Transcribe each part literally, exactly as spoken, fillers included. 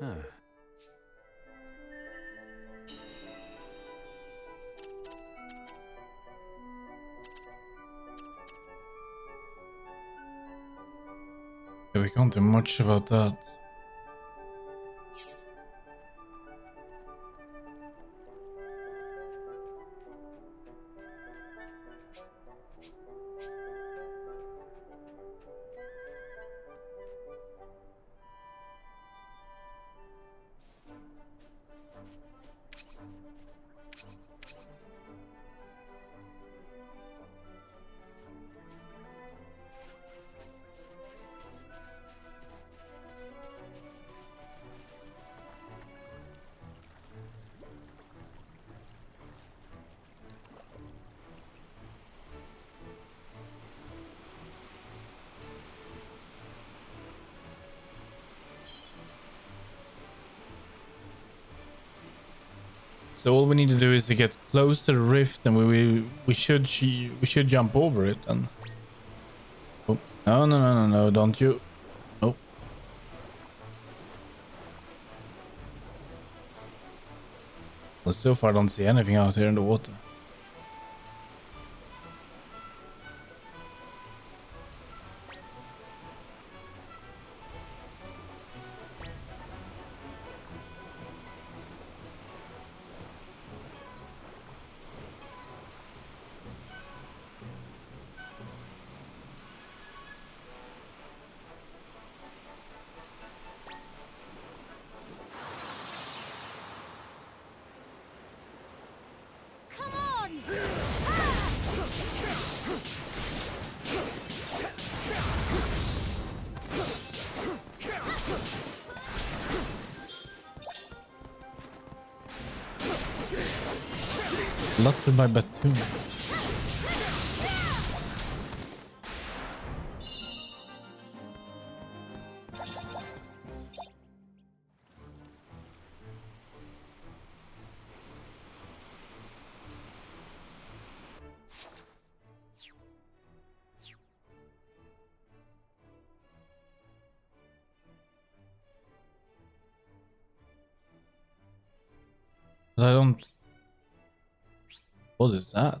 Huh. Yeah, we can't do much about that. So all we need to do is to get close to the rift, and we we, we should she, we should jump over it. And oh, no no no no no! Don't you? Oh. Well, so far I don't see anything out here in the water. Locked by Batum. But I don't... What is that?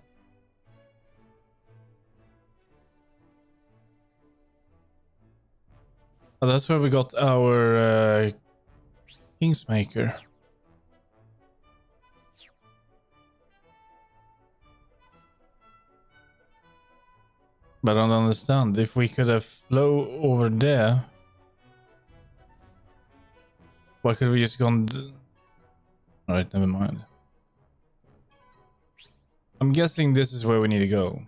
Oh, that's where we got our uh, Kingsmaker. But I don't understand. If we could have flown over there, why could we just gone? Alright, never mind. I'm guessing this is where we need to go.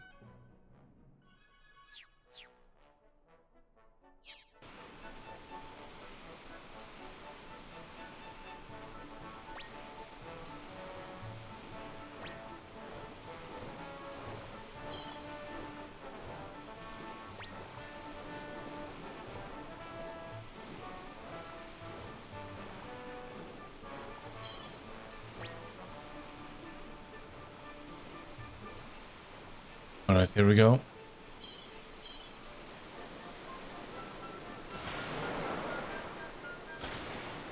Alright, here we go.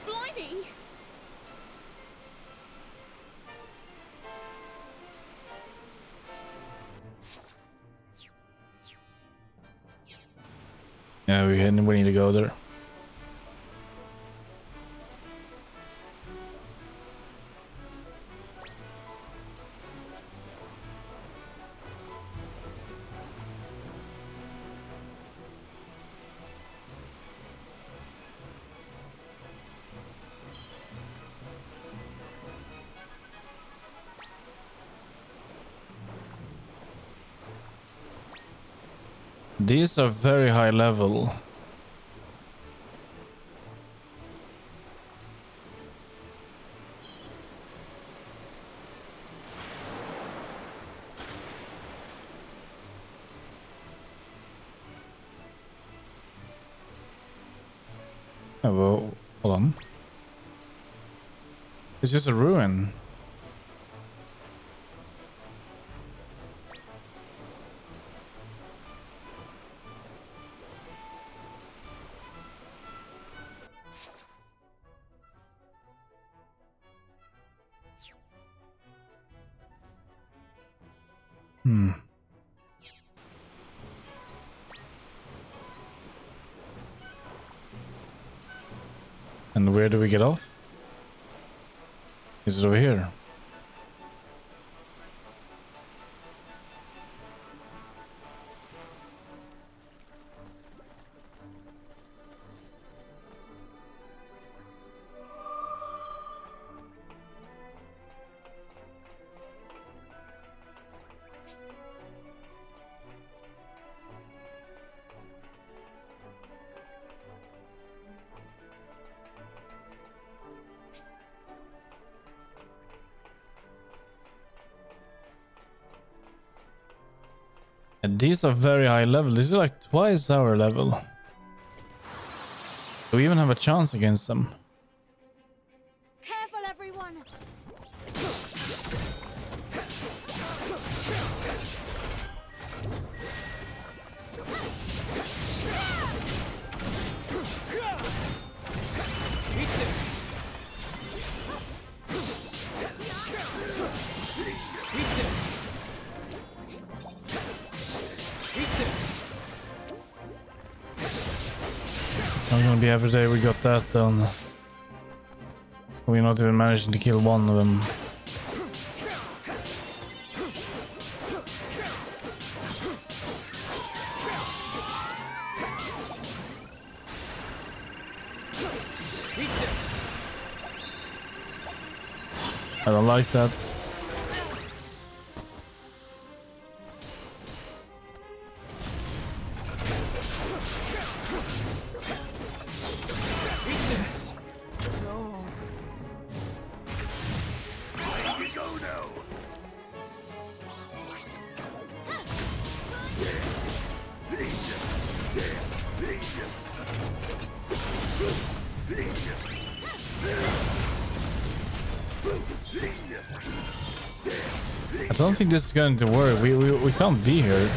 Blimey. Yeah, we need to go there. These are very high level. Oh, well, hold on. It's just a ruin. Hmm. And where do we get off? Is it over here? These are very high level. This is like twice our level. Do we even have a chance against them? Careful, everyone. I'm gonna be every day we got that done. We're not even managing to kill one of them. I don't like that. I don't think this is going to work. We we we can't be here.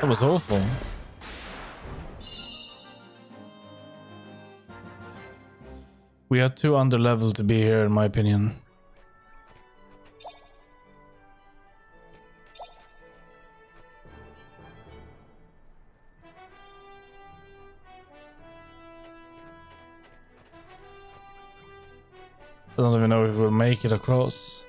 That was awful. We are too under level to be here, in my opinion. I don't even know if we'll make it across.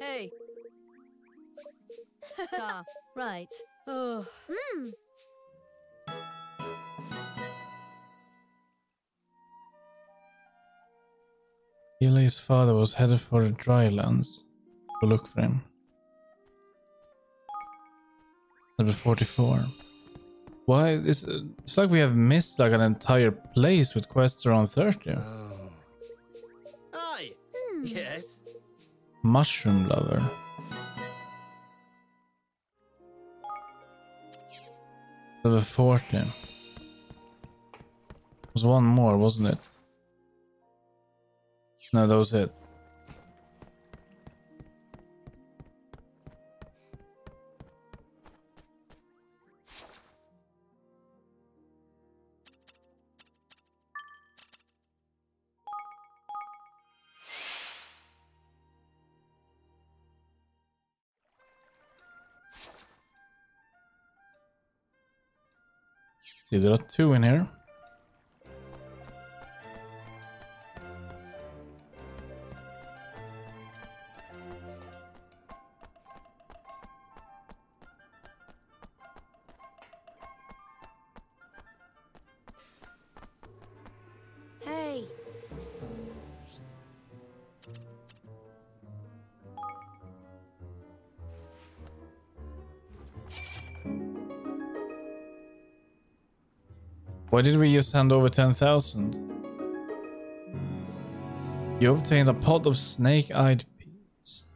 Hey. Ta, right. Oh. Mm. Eli's father was headed for the drylands to look for him. Number forty-four. Why is it's like we have missed like an entire place with quests around thirty. Oh. Hi. Mm. Yes. Mushroom lover. Level forty. There was one more, wasn't it? No, that was it. See, there are two in here. Why did we just hand over ten thousand? You obtained a pot of snake-eyed peas.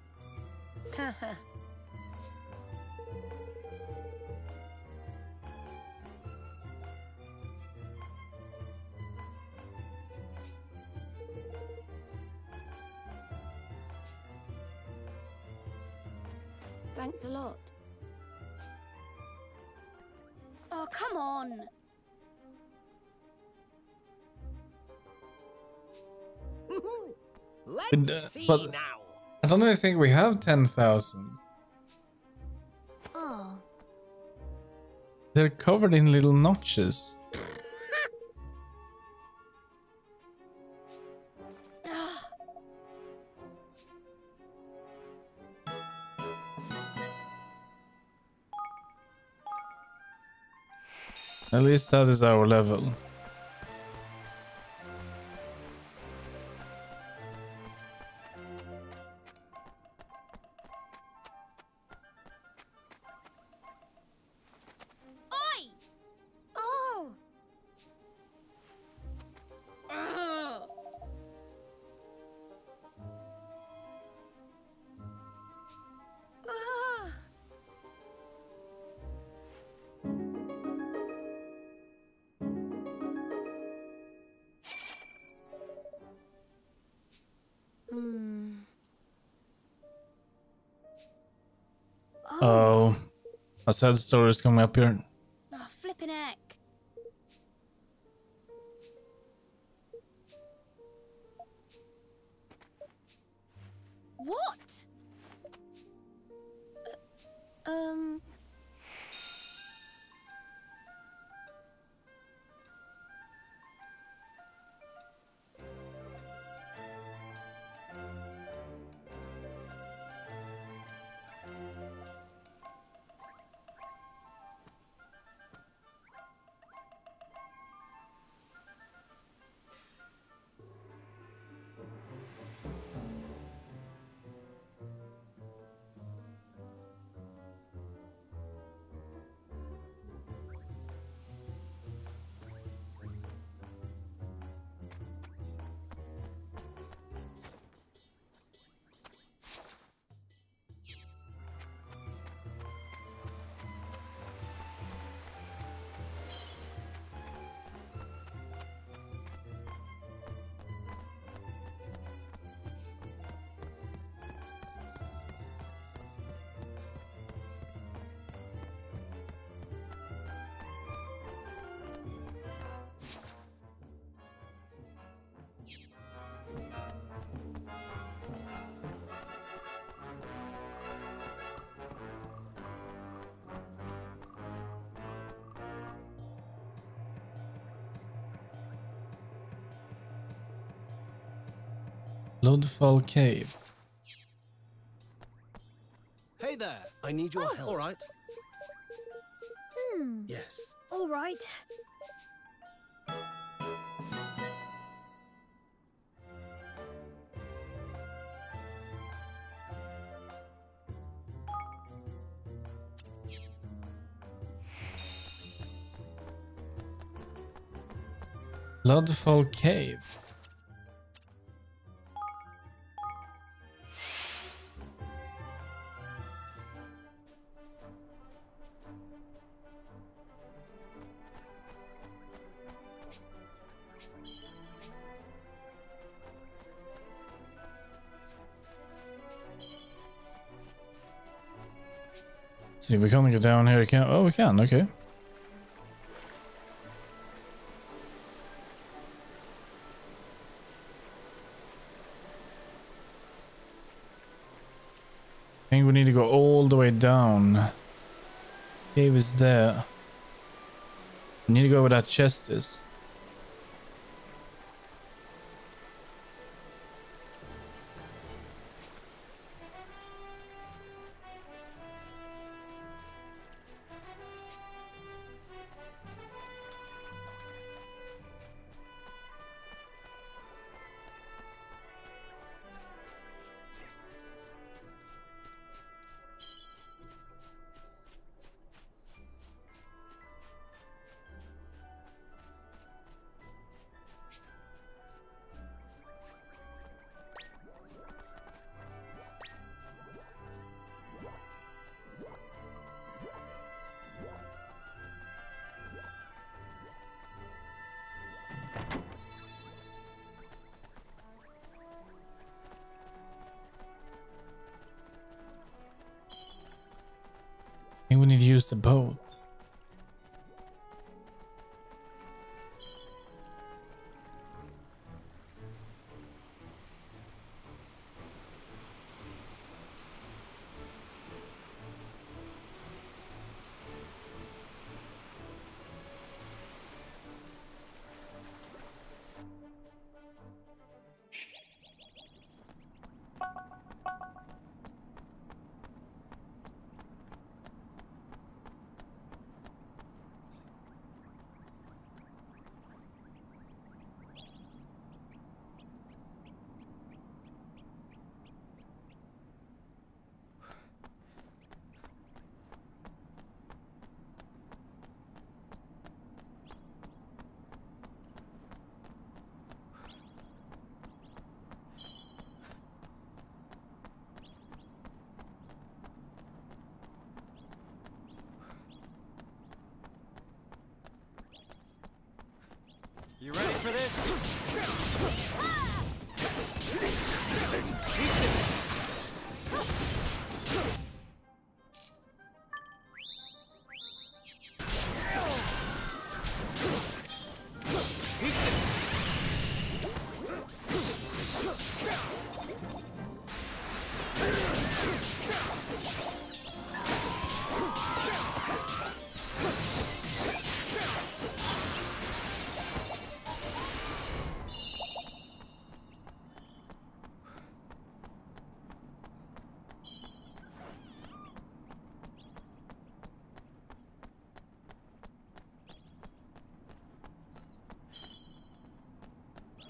Thanks a lot. Oh, come on. Let's uh, see now. I don't even think we have ten thousand. Oh. They're covered in little notches. At least that is our level. Oh, a sad story is coming up here. Oh, flipping heck. What? Uh, um. Bloodfall Cave. Hey there, I need your oh. help. All right. Hmm. Yes. All right. Bloodfall Cave. See, we can't get down here. Can oh, we can. Okay. I think we need to go all the way down. Cave is there. I need to go where that chest is. We need to use the boat. You ready for this?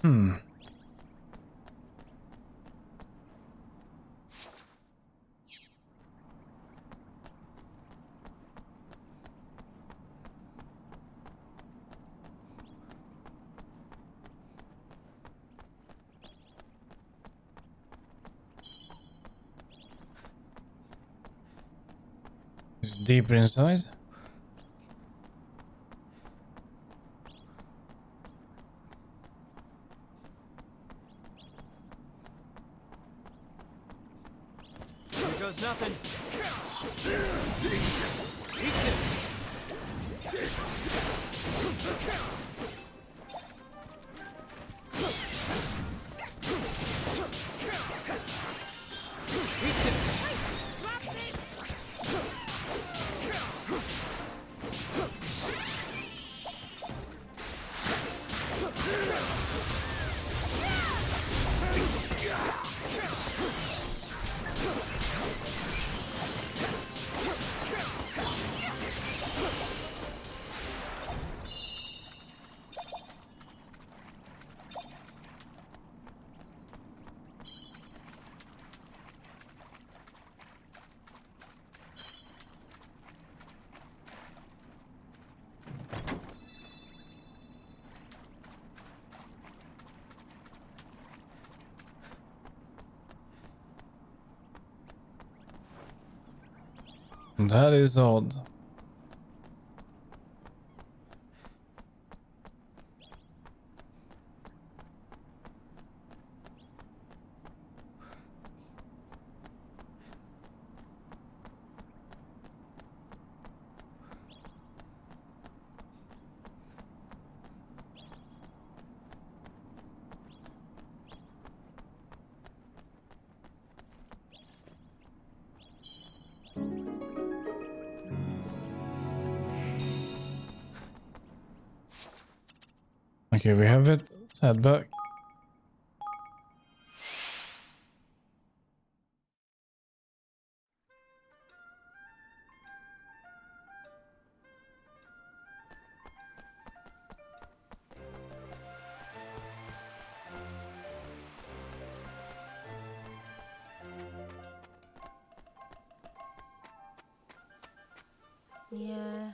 Hmm. It's deeper inside. That is odd. Okay, we have it. Let's head back. Yeah.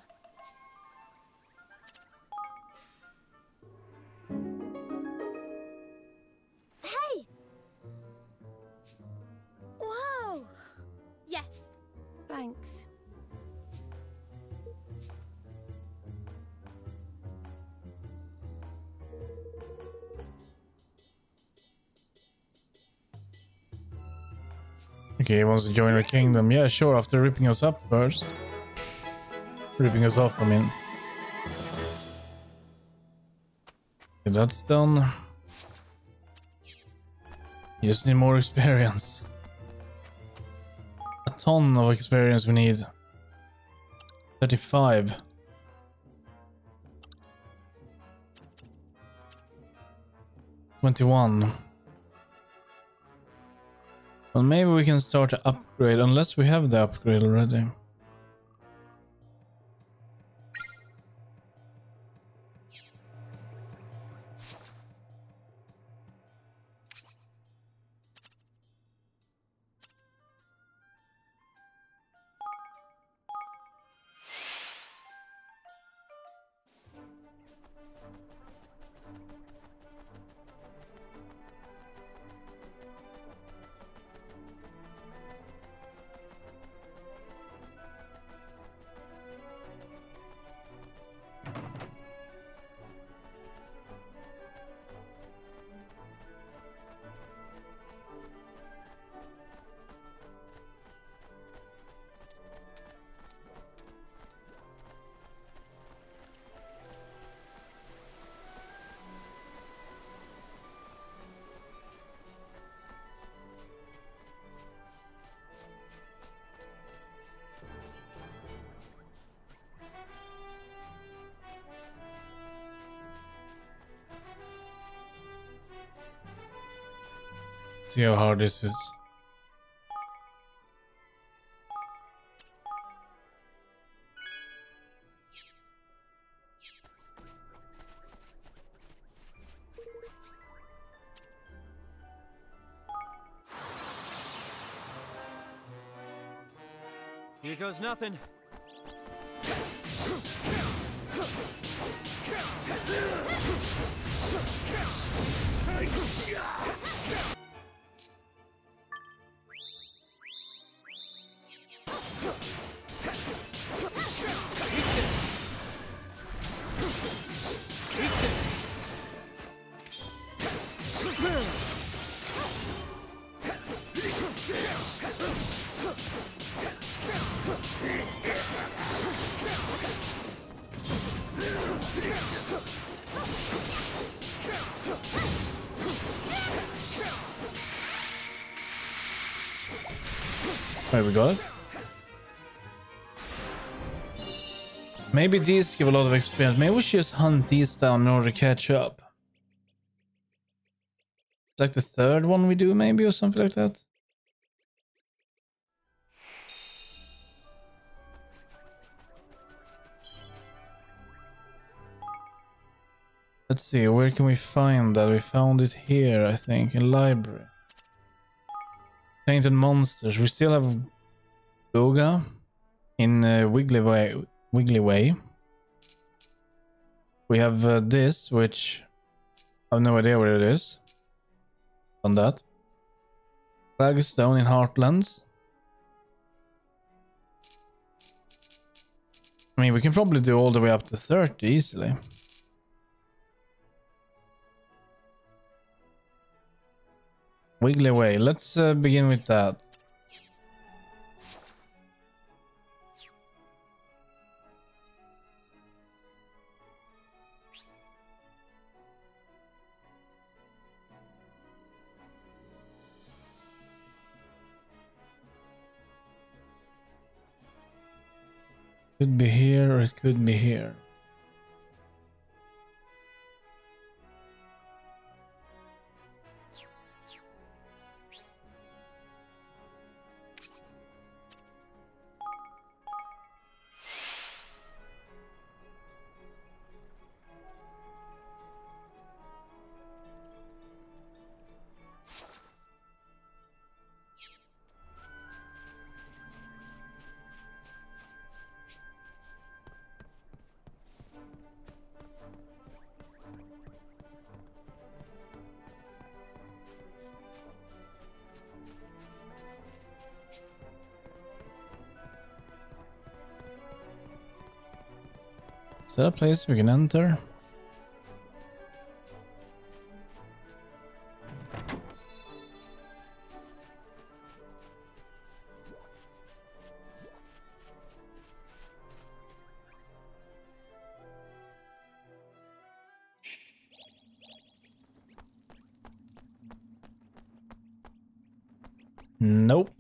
Hey! Whoa! Yes. Thanks. Okay, he wants to join the kingdom. Yeah, sure, after ripping us up first. Ripping us off, I mean. Okay, that's done. You just need more experience. A ton of experience we need. thirty-five. twenty-one. Well, maybe we can start to upgrade, unless we have the upgrade already. See how hard this is. Here goes nothing. There we got it. Maybe these give a lot of experience. Maybe we should just hunt these down in order to catch up. It's like the third one we do, maybe, or something like that. Let's see, where can we find that? We found it here, I think, in library. Painted monsters. We still have Goga in uh, Wiggly Way. Wiggly Way. We have uh, this, which I have no idea where it is. On that, flagstone in Heartlands. I mean, we can probably do all the way up to thirty easily. Wiggly Way. Let's uh, begin with that. Could be here, or it could be here. Is that a place we can enter? Nope.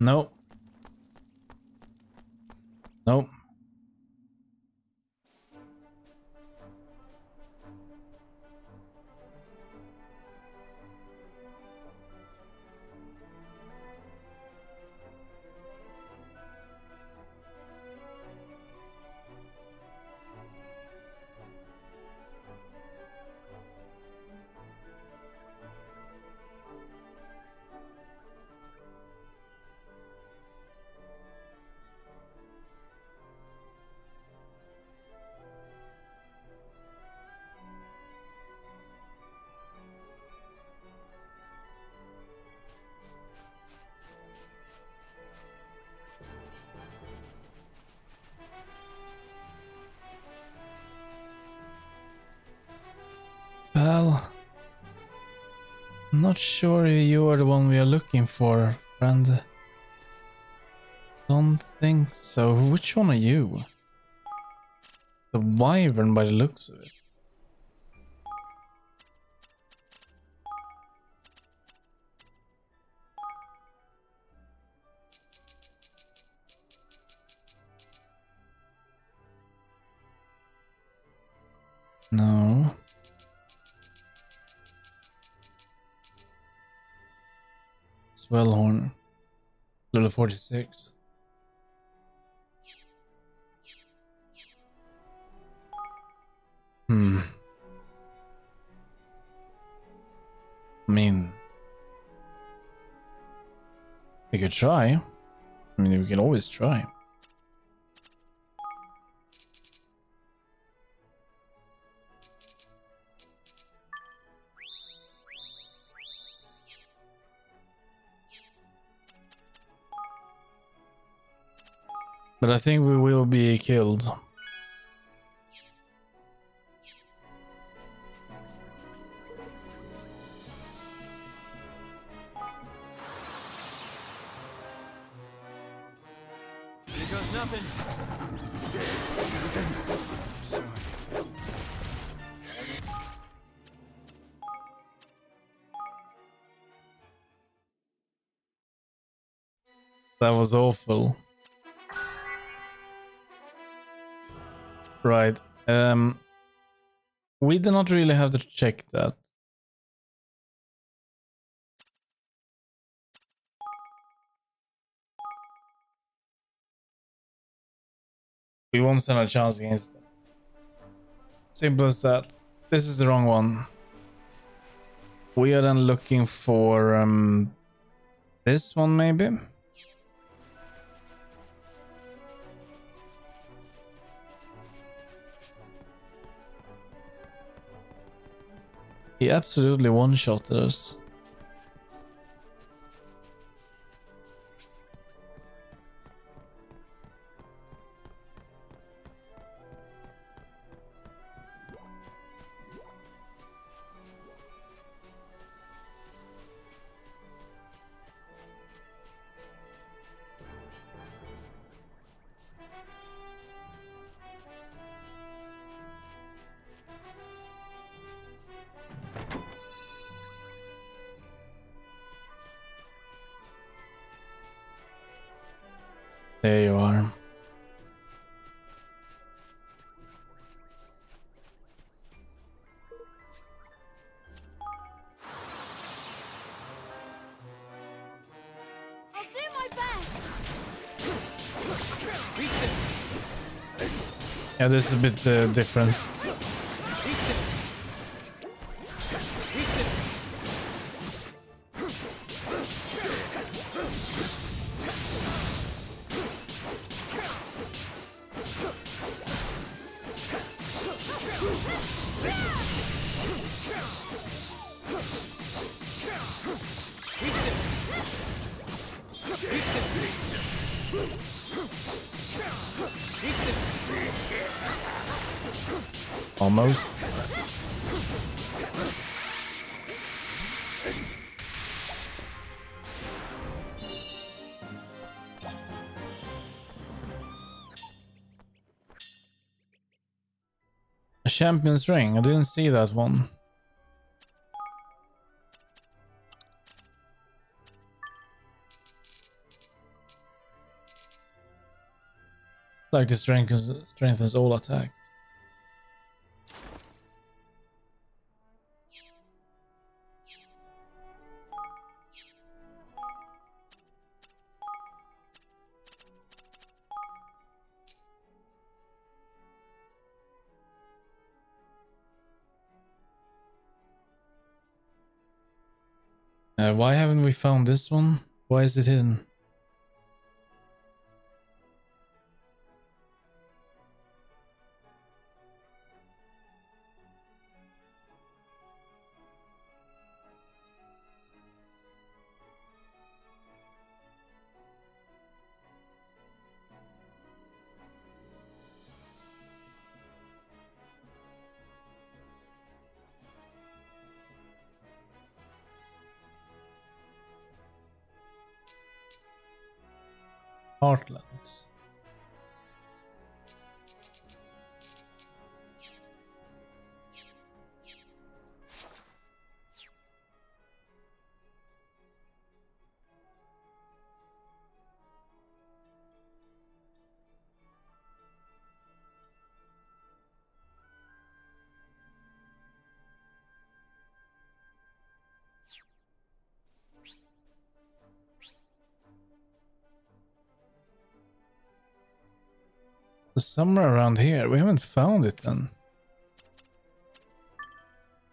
Nope. Nope. Well, I'm not sure if you are the one we are looking for, friend. Don't think so. Which one are you? The wyvern by the looks of it. No. Swellhorn, level forty-six. Hmm. I mean, we could try. I mean, we can always try. But I think we will be killed. Here goes nothing. Sorry. That was awful. Right, um, we do not really have to check that. We won't stand a chance against them. Simple as that. This is the wrong one. We are then looking for um, this one maybe? He absolutely one-shotted us. There you are. I'll do my best. Yeah, there's a bit the uh, difference. Weakness. almost. A Champion's ring, I didn't see that one. Like this strengthens, strengthens all attacks. Uh, why haven't we found this one? Why is it hidden? Heartlands. Somewhere around here. We haven't found it then.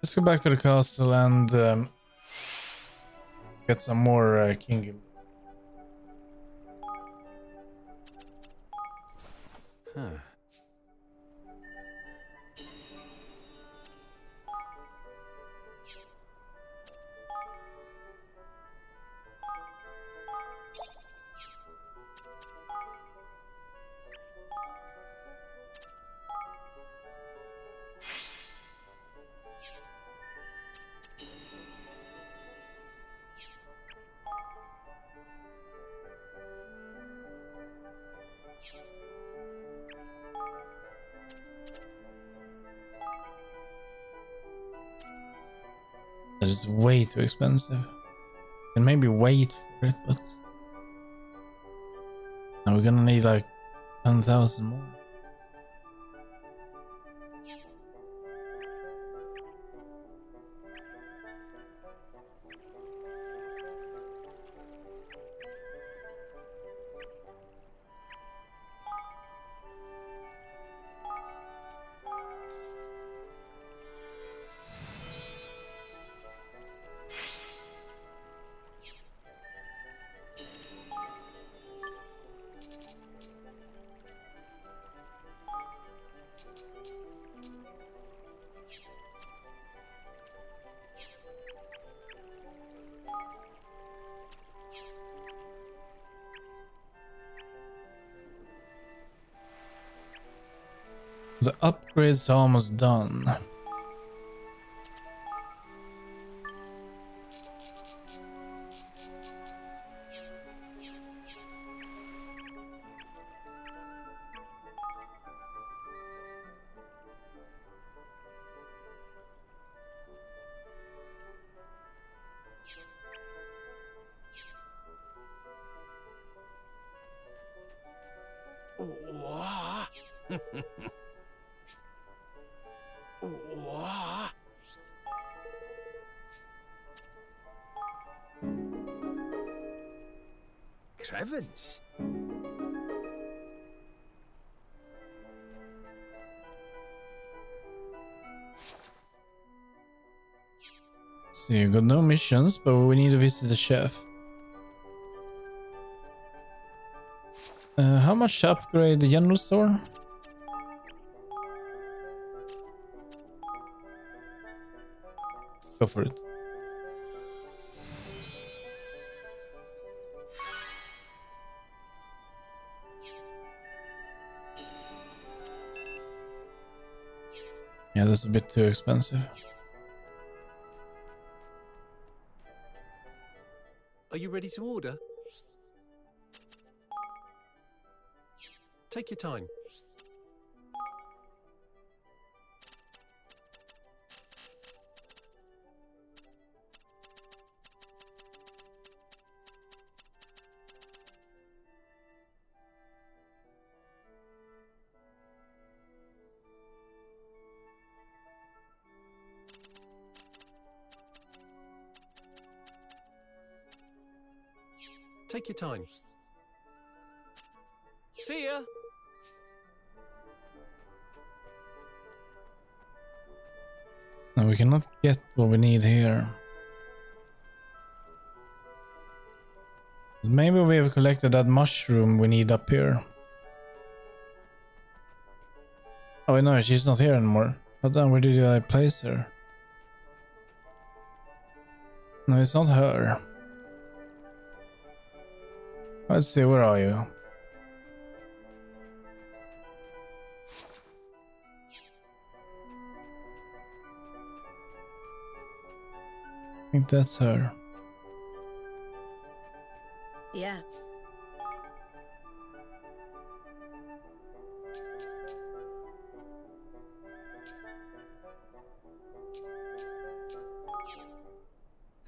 Let's go back to the castle and um, get some more uh, kingdom. Huh. That is way too expensive. And maybe wait for it, but now we're gonna need like ten thousand more. The upgrade's almost done. Crevens. See, we got no missions, but we need to visit the chef. Uh, how much to upgrade the general store? Go for it. Yeah, that's a bit too expensive. Are you ready to order? Take your time. Take your time. See ya. No, we cannot get what we need here. Maybe we have collected that mushroom we need up here. Oh wait, no, she's not here anymore. But then where did I place her? No, it's not her. Let's see, where are you? I think that's her. Yeah.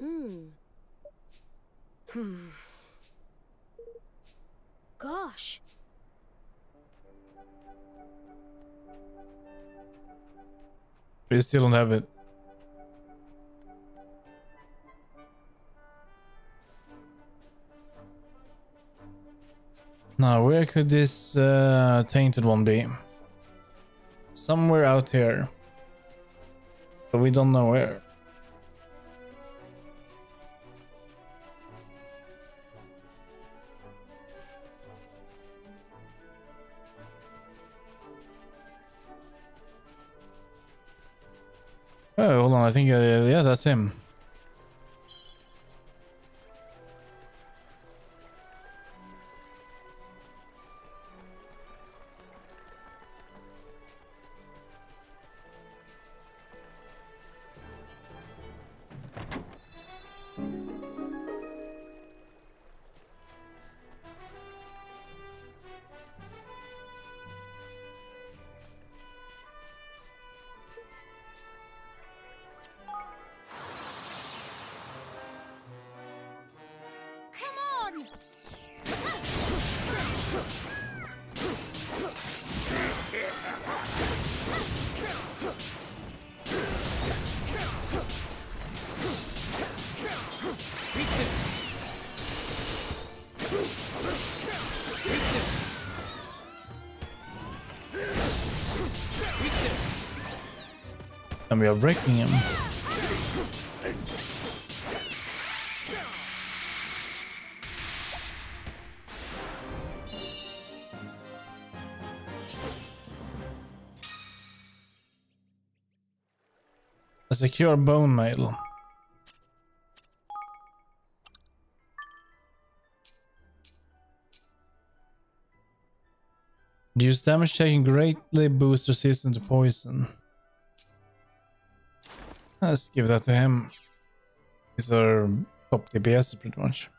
Mm. Hmm. Gosh. We still don't have it. Now, where could this uh, tainted one be? Somewhere out here. But we don't know where. Oh, hold on, I think, uh, yeah, that's him. We are breaking him. A secure bone mail. Reduce damage taken greatly, boosts resistance to poison. Let's give that to him. These are top D P S pretty much.